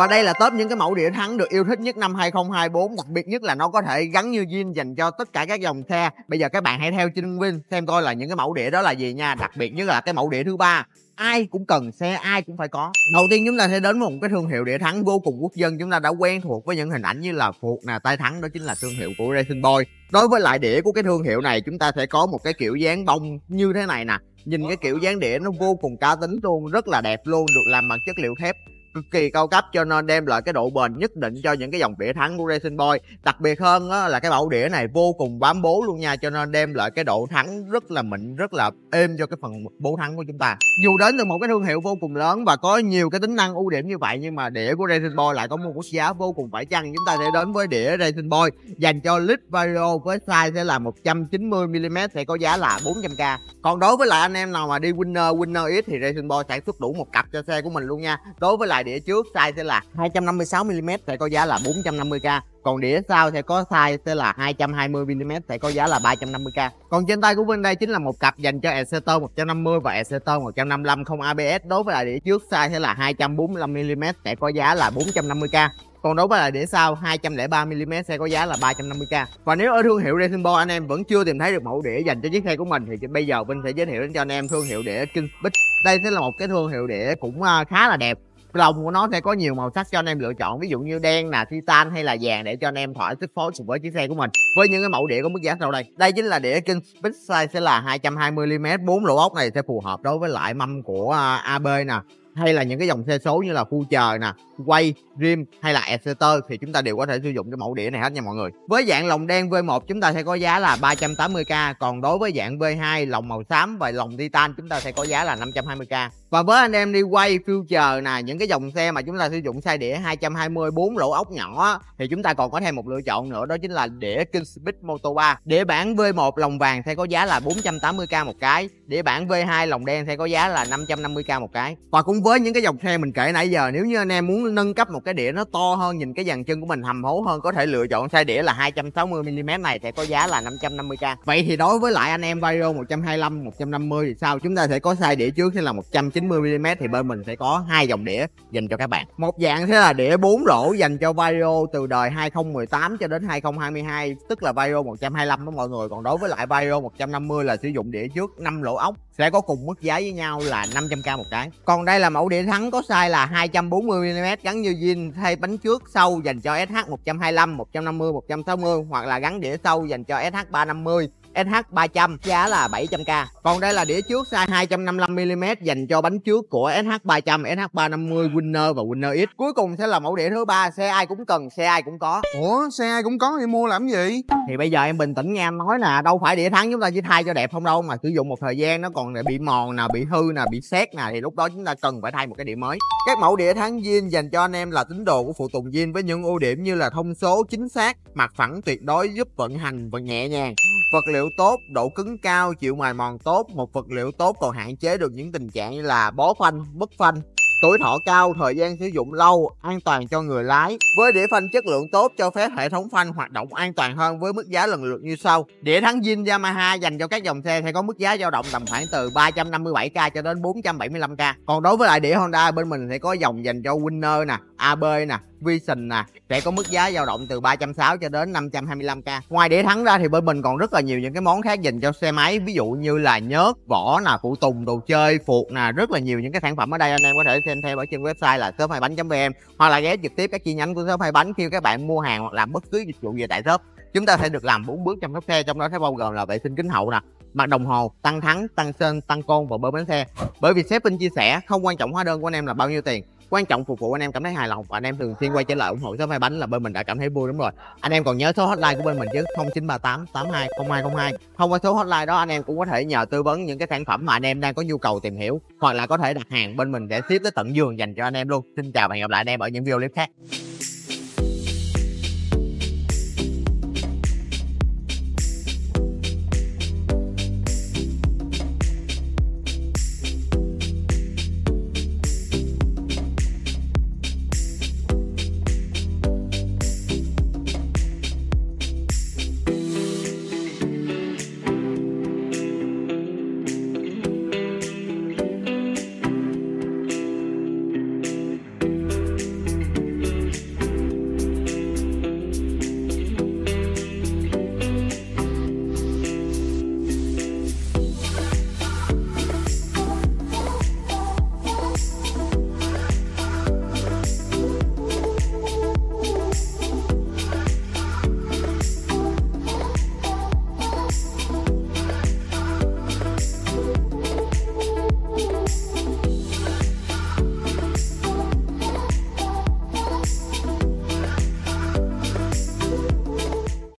Và đây là top những cái mẫu đĩa thắng được yêu thích nhất năm 2024, đặc biệt nhất là nó có thể gắn như zin dành cho tất cả các dòng xe. Bây giờ các bạn hãy theo Trinh Vinh xem coi là những cái mẫu đĩa đó là gì nha, đặc biệt nhất là cái mẫu đĩa thứ ba. Ai cũng cần, xe ai cũng phải có. Đầu tiên chúng ta sẽ đến với một cái thương hiệu đĩa thắng vô cùng quốc dân. Chúng ta đã quen thuộc với những hình ảnh như là phuộc nè, tay thắng, đó chính là thương hiệu của Racing Boy. Đối với lại đĩa của cái thương hiệu này, chúng ta sẽ có một cái kiểu dáng bông như thế này nè. Nhìn cái kiểu dáng đĩa nó vô cùng cá tính luôn, rất là đẹp luôn, được làm bằng chất liệu thép cực kỳ cao cấp, cho nên đem lại cái độ bền nhất định cho những cái dòng đĩa thắng của Racing Boy. Đặc biệt hơn á, là cái mẫu đĩa này vô cùng bám bố luôn nha, cho nên đem lại cái độ thắng rất là mịn, rất là êm cho cái phần bố thắng của chúng ta. Dù đến từ một cái thương hiệu vô cùng lớn và có nhiều cái tính năng ưu điểm như vậy, nhưng mà đĩa của Racing Boy lại có một mức giá vô cùng phải chăng. Chúng ta sẽ đến với đĩa Racing Boy dành cho lít Vario với size sẽ là 190mm, sẽ có giá là 400k. Còn đối với lại anh em nào mà đi Winner X thì Racing Boy sản xuất đủ một cặp cho xe của mình luôn nha. Đối với lại đĩa trước size sẽ là 256mm sẽ có giá là 450k. Còn đĩa sau sẽ có size sẽ là 220mm sẽ có giá là 350k. Còn trên tay của bên đây chính là một cặp dành cho Exeter 150 và Exeter 155 không ABS. Đối với lại đĩa trước size sẽ là 245mm sẽ có giá là 450k. Còn đối với lại đĩa sau 203mm sẽ có giá là 350k. Và nếu ở thương hiệu Racing Boy anh em vẫn chưa tìm thấy được mẫu đĩa dành cho chiếc xe của mình thì bây giờ Vinh sẽ giới thiệu đến cho anh em thương hiệu đĩa King Speed. Đây sẽ là một cái thương hiệu đĩa cũng khá là đẹp. Lồng của nó sẽ có nhiều màu sắc cho anh em lựa chọn, ví dụ như đen nè, titan hay là vàng, để cho anh em thỏa sức phối cùng với chiếc xe của mình. Với những cái mẫu đĩa có mức giá sau đây, đây chính là đĩa King Speed size sẽ là 220mm. 4 lỗ ốc này sẽ phù hợp đối với lại mâm của AB nè, hay là những cái dòng xe số như là Future nè, Quay, Rim hay là Exeter thì chúng ta đều có thể sử dụng cái mẫu đĩa này hết nha mọi người. Với dạng lồng đen V1 chúng ta sẽ có giá là 380k. Còn đối với dạng V2 lồng màu xám và lồng Titan chúng ta sẽ có giá là 520k. Và với anh em đi Quay, Future nè, những cái dòng xe mà chúng ta sử dụng size đĩa 220 4 lỗ ốc nhỏ thì chúng ta còn có thêm một lựa chọn nữa, đó chính là đĩa KingSpeed Moto 3. Đĩa bản V1 lồng vàng sẽ có giá là 480k một cái. Đĩa bản V2 lồng đen sẽ có giá là 550k một cái. Và cũng với những cái dòng xe mình kể nãy giờ, nếu như anh em muốn nâng cấp một cái đĩa nó to hơn, nhìn cái dàn chân của mình hầm hố hơn, có thể lựa chọn size đĩa là 260mm này sẽ có giá là 550k. Vậy thì đối với lại anh em Vario 125, 150 thì sao? Chúng ta sẽ có size đĩa trước sẽ là 190mm thì bên mình sẽ có hai dòng đĩa dành cho các bạn. Một dạng sẽ là đĩa 4 lỗ dành cho Vario từ đời 2018 cho đến 2022, tức là Vario 125 đó mọi người. Còn đối với lại Vario 150 là sử dụng đĩa trước 5 lỗ ốc, sẽ có cùng mức giá với nhau là 500k một cái. Còn đây là mẫu đĩa thắng có size là 240mm gắn như zin, thay bánh trước sau dành cho SH 125, 150, 160 hoặc là gắn đĩa sau dành cho SH 350, SH 300 giá là 700k. Còn đây là đĩa trước size 255mm dành cho bánh trước của SH 300, SH 350, Winner và Winner X. Cuối cùng sẽ là mẫu đĩa thứ ba, xe ai cũng cần, xe ai cũng có. Ủa, xe ai cũng có thì mua làm gì? Thì bây giờ em bình tĩnh nghe anh nói nè, đâu phải đĩa thắng chúng ta chỉ thay cho đẹp không đâu, mà sử dụng một thời gian nó còn bị mòn nè, bị hư nè, bị sét nè thì lúc đó chúng ta cần phải thay một cái đĩa mới. Các mẫu đĩa thắng zin dành cho anh em là tín đồ của phụ tùng zin với những ưu điểm như là thông số chính xác, mặt phẳng tuyệt đối, giúp vận hành và nhẹ nhàng. Vật liệu tốt, độ cứng cao, chịu mài mòn tốt, một vật liệu tốt còn hạn chế được những tình trạng như là bó phanh, mất phanh. Tuổi thọ cao, thời gian sử dụng lâu, an toàn cho người lái. Với đĩa phanh chất lượng tốt cho phép hệ thống phanh hoạt động an toàn hơn với mức giá lần lượt như sau. Đĩa thắng zin Yamaha dành cho các dòng xe sẽ có mức giá dao động tầm khoảng từ 357k cho đến 475k. Còn đối với lại đĩa Honda bên mình sẽ có dòng dành cho Winner nè, AB nè, Vision nè, sẽ có mức giá dao động từ 360 cho đến 525k. Ngoài đĩa thắng ra thì bên mình còn rất là nhiều những cái món khác dành cho xe máy, ví dụ như là nhớt, vỏ nè, phụ tùng, đồ chơi, phuộc nè, rất là nhiều những cái sản phẩm ở đây anh em có thể xem theo ở trên website là shop2banh.vn hoặc là ghé trực tiếp các chi nhánh của Shop 2 Bánh khi các bạn mua hàng hoặc làm bất cứ dịch vụ gì tại shop. Chúng ta sẽ được làm 4 bước chăm sóc xe, trong đó sẽ bao gồm là vệ sinh kính hậu nè, mặt đồng hồ, tăng thắng, tăng sơn, tăng côn và bơm bánh xe. Bởi vì sếp Vinh chia sẻ không quan trọng hóa đơn của anh em là bao nhiêu tiền, quan trọng phục vụ anh em cảm thấy hài lòng và anh em thường xuyên quay trở lại ủng hộ Shop 2 Bánh là bên mình đã cảm thấy vui lắm rồi. Anh em còn nhớ số hotline của bên mình chứ, 0938820202. Thông qua số hotline đó anh em cũng có thể nhờ tư vấn những cái sản phẩm mà anh em đang có nhu cầu tìm hiểu, hoặc là có thể đặt hàng bên mình để ship tới tận giường dành cho anh em luôn. Xin chào và hẹn gặp lại anh em ở những video clip khác.